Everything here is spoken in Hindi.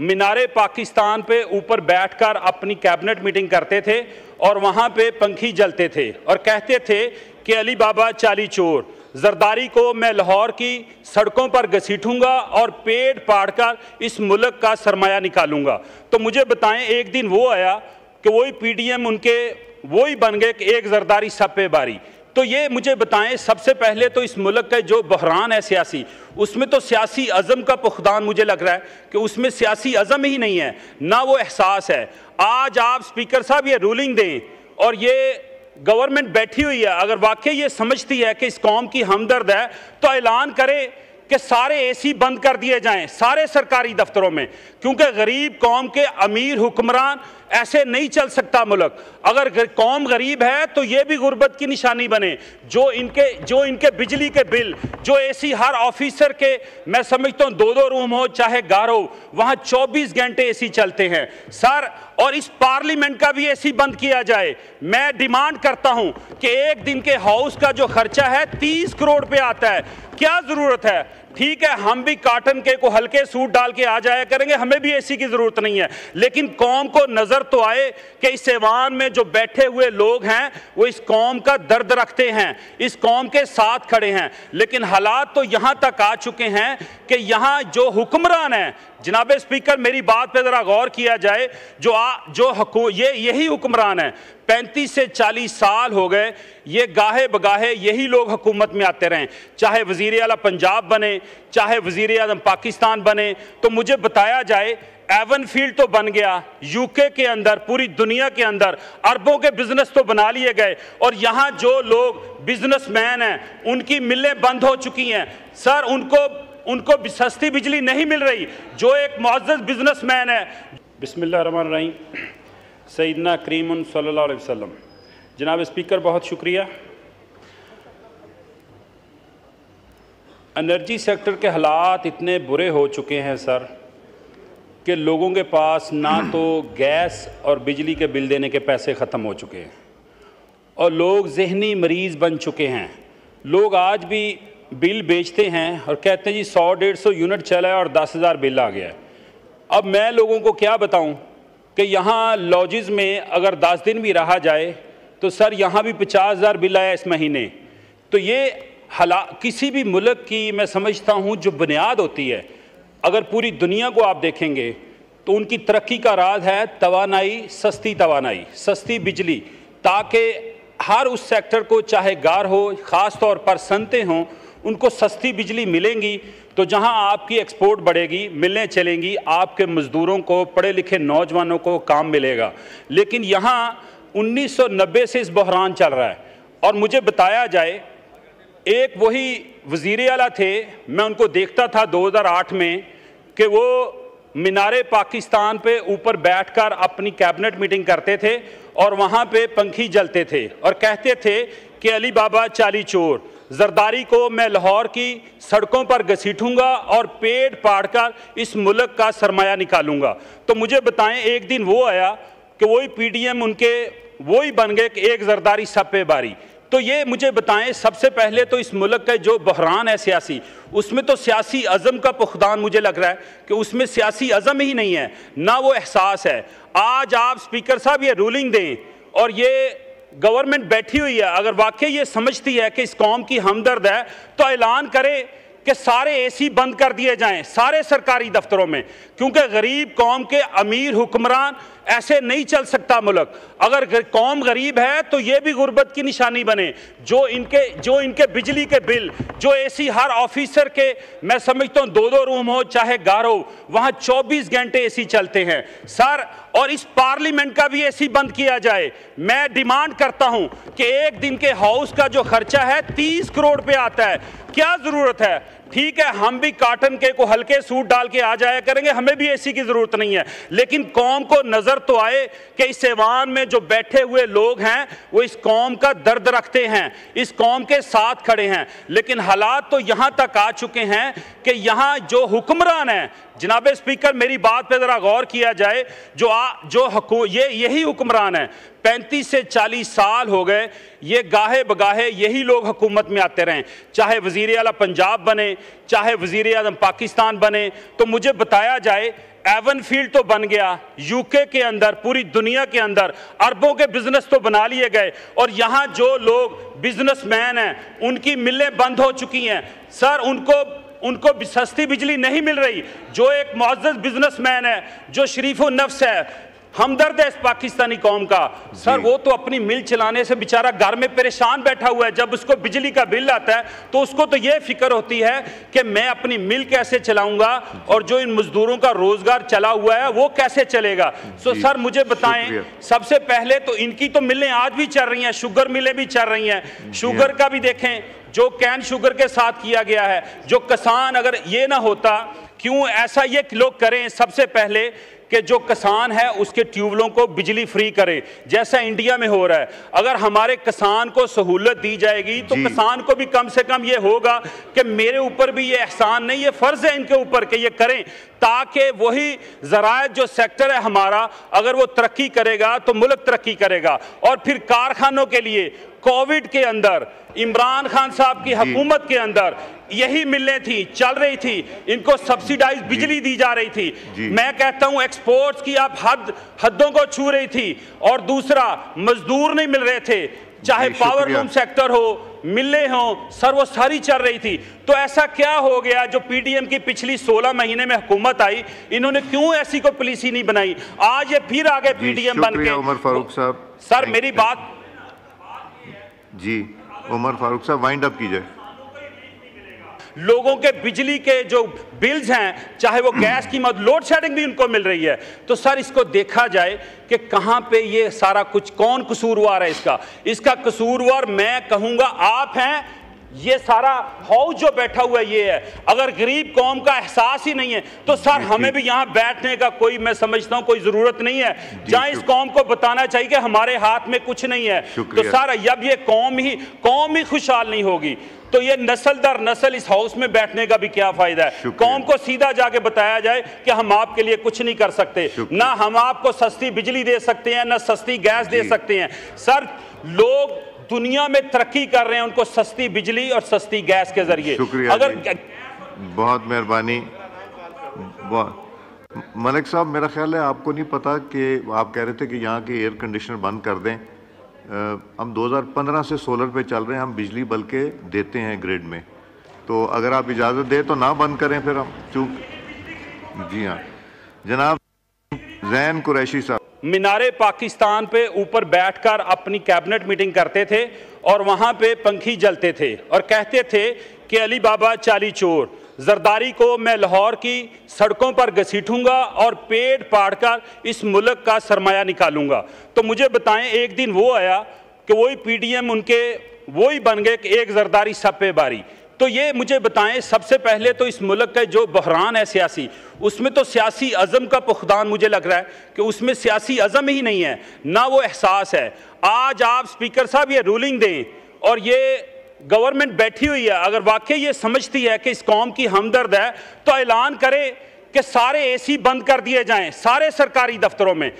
मीनार-ए-पाकिस्तान पे ऊपर बैठकर अपनी कैबिनेट मीटिंग करते थे और वहाँ पे पंखी जलते थे और कहते थे कि अली बाबा चाली चोर, जरदारी को मैं लाहौर की सड़कों पर घसीटूंगा और पेट फाड़कर इस मुल्क का सरमाया निकालूंगा। तो मुझे बताएं, एक दिन वो आया कि वही पीडीएम उनके वही बन गए कि एक जरदारी सब पे बारी। तो ये मुझे बताएं, सबसे पहले तो इस मुल्क का जो बहरान है सियासी, उसमें तो सियासी अज़म का पुख्तान मुझे लग रहा है कि उसमें सियासी अज़म ही नहीं है, ना वो एहसास है। आज आप स्पीकर साहब ये रूलिंग दें और ये गवर्नमेंट बैठी हुई है, अगर वाकई ये समझती है कि इस कौम की हमदर्द है तो ऐलान करे कि सारे एसी बंद कर दिए जाएं सारे सरकारी दफ्तरों में, क्योंकि गरीब कौम के अमीर हुक्मरान, ऐसे नहीं चल सकता मुल्क। अगर कौम गरीब है तो ये भी गुर्बत की निशानी बने। जो इनके बिजली के बिल, जो एसी हर ऑफिसर के, मैं समझता हूँ 2-2 रूम हो चाहे घर हो, वहाँ 24 घंटे एसी चलते हैं सर। और इस पार्लियामेंट का भी एसी बंद किया जाए। मैं डिमांड करता हूँ कि एक दिन के हाउस का जो खर्चा है 30 करोड़ रुपये आता है, क्या ज़रूरत है? ठीक है, हम भी काटन के को हल्के सूट डाल के आ जाया करेंगे, हमें भी एसी की ज़रूरत नहीं है, लेकिन कौम को नज़र तो आए कि इस ऐवान में जो बैठे हुए लोग हैं वो इस कौम का दर्द रखते हैं, इस कौम के साथ खड़े हैं। लेकिन हालात तो यहाँ तक आ चुके हैं कि यहाँ जो हुक्मरान हैं, जनाब स्पीकर मेरी बात पे ज़रा गौर किया जाए, यही हुक्मरान है, 35 से 40 साल हो गए ये गाहे बगाहे यही लोग हुकूमत में आते रहें, चाहे वज़ीर आला पंजाब बने, चाहे वज़ीर आज़म पाकिस्तान बने। तो मुझे बताया जाए, एवनफील्ड तो बन गया यूके के अंदर, पूरी दुनिया के अंदर अरबों के बिजनेस तो बना लिए गए, और यहाँ जो लोग बिजनेसमैन हैं उनकी मिलें बंद हो चुकी हैं सर, उनको सस्ती बिजली नहीं मिल रही। जो एक मुअज़्ज़ज़ बिजनेसमैन है, बिस्मिल्लाहिर्रहमानिर्रहीम, सैयदना करीम सल्लल्लाहु अलैहि वसल्लम। जनाब स्पीकर बहुत शुक्रिया। एनर्जी सेक्टर के हालात इतने बुरे हो चुके हैं सर कि लोगों के पास ना तो गैस और बिजली के बिल देने के पैसे ख़त्म हो चुके हैं, और लोग ज़हनी मरीज़ बन चुके हैं। लोग आज भी बिल बेचते हैं और कहते हैं जी 100-150 यूनिट चला है और 10,000 बिल आ गया है। अब मैं लोगों को क्या बताऊं कि यहाँ लॉजिज़ में अगर 10 दिन भी रहा जाए तो सर यहाँ भी 50,000 बिल आया इस महीने। तो ये हालात, किसी भी मुल्क की मैं समझता हूँ जो बुनियाद होती है, अगर पूरी दुनिया को आप देखेंगे तो उनकी तरक्की का राज है तवानाई, सस्ती बिजली, ताकि हर उस सेक्टर को, चाहे गार हो, ख़ास तौर पर सनतें हों, उनको सस्ती बिजली मिलेंगी। तो जहां आपकी एक्सपोर्ट बढ़ेगी, मिलें चलेंगी, आपके मज़दूरों को, पढ़े लिखे नौजवानों को काम मिलेगा। लेकिन यहां 1990 से इस बहरान चल रहा है। और मुझे बताया जाए, एक वही वज़ीर आला थे, मैं उनको देखता था 2008 में, कि वो मीनार-ए-पाकिस्तान पे ऊपर बैठकर अपनी कैबिनेट मीटिंग करते थे और वहाँ पे पंखी जलते थे और कहते थे कि अली बाबा चाली चोर, जरदारी को मैं लाहौर की सड़कों पर घसीटूंगा और पेट फाड़कर इस मुल्क का सरमाया निकालूंगा। तो मुझे बताएं, एक दिन वो आया कि वही पीडीएम उनके वही बन गए कि एक जरदारी सब पे बारी। तो ये मुझे बताएं, सबसे पहले तो इस मुल्क का जो बहरान है सियासी, उसमें तो सियासी अज़म का पुख्तान मुझे लग रहा है कि उसमें सियासी अज़म ही नहीं है, ना वो एहसास है। आज आप स्पीकर साहब ये रूलिंग दें और ये गवर्नमेंट बैठी हुई है, अगर वाकई ये समझती है कि इस कौम की हमदर्द है तो ऐलान करे कि सारे एसी बंद कर दिए जाएं सारे सरकारी दफ्तरों में, क्योंकि गरीब कौम के अमीर हुक्मरान, ऐसे नहीं चल सकता मुल्क। अगर कौम गरीब है तो ये भी गुर्बत की निशानी बने। जो इनके बिजली के बिल, जो एसी हर ऑफिसर के, मैं समझता हूँ 2-2 रूम हो चाहे घर हो, वहाँ 24 घंटे एसी चलते हैं सर। और इस पार्लियामेंट का भी एसी बंद किया जाए। मैं डिमांड करता हूँ कि एक दिन के हाउस का जो खर्चा है 30 करोड़ रुपये आता है, क्या ज़रूरत है? ठीक है, हम भी काटन के को हल्के सूट डाल के आ जाया करेंगे, हमें भी एसी की ज़रूरत नहीं है, लेकिन कौम को नज़र तो आए कि इस ऐवान में जो बैठे हुए लोग हैं वो इस कौम का दर्द रखते हैं, इस कौम के साथ खड़े हैं। लेकिन हालात तो यहाँ तक आ चुके हैं कि यहाँ जो हुक्मरान हैं, जनाब स्पीकर मेरी बात पे ज़रा गौर किया जाए, यही हुक्मरान है, 35 से 40 साल हो गए ये गाहे बगाहे यही लोग हुकूमत में आते रहें, चाहे वज़ीर आला पंजाब बने, चाहे वज़ीर आज़म पाकिस्तान बने। तो मुझे बताया जाए, एवनफील्ड तो बन गया यूके के अंदर, पूरी दुनिया के अंदर अरबों के बिजनेस तो बना लिए गए, और यहाँ जो लोग बिजनेसमैन हैं उनकी मिलें बंद हो चुकी हैं। सर, उनको सस्ती बिजली नहीं मिल रही। जो एक मुअज़्ज़ज़ बिजनेसमैन है, जो शरीफो नफ्स है, हमदर्द है इस पाकिस्तानी कौम का, सर वो तो अपनी मिल चलाने से बेचारा घर में परेशान बैठा हुआ है। जब उसको बिजली का बिल आता है तो उसको तो ये फिक्र होती है कि मैं अपनी मिल कैसे चलाऊंगा और जो इन मजदूरों का रोजगार चला हुआ है वो कैसे चलेगा। सो सर मुझे बताएं, सबसे पहले तो इनकी तो मिलें आज भी चल रही हैं, शुगर मिलें भी चल रही हैं। शुगर का भी देखें जो कैन शुगर के साथ किया गया है, जो किसान, अगर ये ना होता, क्यों ऐसा ये लोग करें। सबसे पहले कि जो किसान है उसके ट्यूबवेलों को बिजली फ्री करे, जैसा इंडिया में हो रहा है। अगर हमारे किसान को सहूलत दी जाएगी तो किसान को भी कम से कम ये होगा कि मेरे ऊपर भी ये एहसान नहीं, ये फर्ज है इनके ऊपर कि ये करें, ताकि वही ज़राअत जो सेक्टर है हमारा, अगर वो तरक्की करेगा तो मुल्क तरक्की करेगा। और फिर कारखानों के लिए कोविड के अंदर इमरान खान साहब की हुकूमत के अंदर यही मिलने थी, चल रही थी, इनको सब्सिडाइज बिजली दी जा रही थी। मैं कहता हूं एक्सपोर्ट्स की आप हदों को छू रही थी। और दूसरा, मजदूर नहीं मिल रहे थे, चाहे पावर लूम सेक्टर हो, मिले हों, सर वो सारी चल रही थी। तो ऐसा क्या हो गया जो पीडीएम की पिछली 16 महीने में हुकूमत आई, इन्होंने क्यों ऐसी कोई पॉलिसी नहीं बनाई? आज ये फिर आ गए पीडीएम बन के। उमर फारूक साहब, सर मेरी बात जी, उमर फारूक साहब वाइंड अप कीजिए। लोगों के बिजली के जो बिल्स हैं, चाहे वो गैस की मदद, लोड शेडिंग भी उनको मिल रही है। तो सर इसको देखा जाए कि कहाँ पे ये सारा कुछ, कौन कसूरवार है इसका? इसका कसूरवार मैं कहूँगा आप हैं। ये सारा हाउस जो बैठा हुआ है ये है। अगर गरीब कौम का एहसास ही नहीं है तो सर हमें भी यहाँ बैठने का कोई, मैं समझता हूँ कोई ज़रूरत नहीं है। जहाँ इस कौम को बताना चाहिए कि हमारे हाथ में कुछ नहीं है। तो सर जब ये कौम ही खुशहाल नहीं होगी तो ये नस्ल दर नस्ल इस हाउस में बैठने का भी क्या फायदा है? कौम को सीधा जाके बताया जाए कि हम आपके लिए कुछ नहीं कर सकते, ना हम आपको सस्ती बिजली दे सकते हैं, ना सस्ती गैस दे सकते हैं। सर लोग दुनिया में तरक्की कर रहे हैं, उनको सस्ती बिजली और सस्ती गैस के जरिए। अगर बहुत मेहरबानी, मलिक साहब मेरा ख्याल है आपको नहीं पता कि आप कह रहे थे कि यहाँ के एयर कंडीशनर बंद कर दें। हम 2015 से सोलर पे चल रहे हैं, हम बिजली बल्कि देते हैं ग्रिड में। तो अगर आप इजाज़त दें तो ना बंद करें फिर हम चूँक। जी हाँ जनाब, जैन कुरैशी साहब मीनार-ए-पाकिस्तान पे ऊपर बैठकर अपनी कैबिनेट मीटिंग करते थे और वहाँ पे पंखी जलते थे और कहते थे कि अली बाबा चाली चोर जरदारी को मैं लाहौर की सड़कों पर घसीटूंगा और पेट पाड़कर इस मुल्क का सरमाया निकालूंगा। तो मुझे बताएं, एक दिन वो आया कि वही पीडीएम उनके वही बन गए कि एक जरदारी सब पे बारी। तो ये मुझे बताएं, सबसे पहले तो इस मुल्क का जो बहरान है सियासी, उसमें तो सियासी अज़म का पुख्तान मुझे लग रहा है कि उसमें सियासी अज़म ही नहीं है, ना वो एहसास है। आज आप स्पीकर साहब ये रूलिंग दें और ये गवर्नमेंट बैठी हुई है, अगर वाकई ये समझती है कि इस कौम की हमदर्द है तो ऐलान करे कि सारे AC बंद कर दिए जाएं सारे सरकारी दफ्तरों में।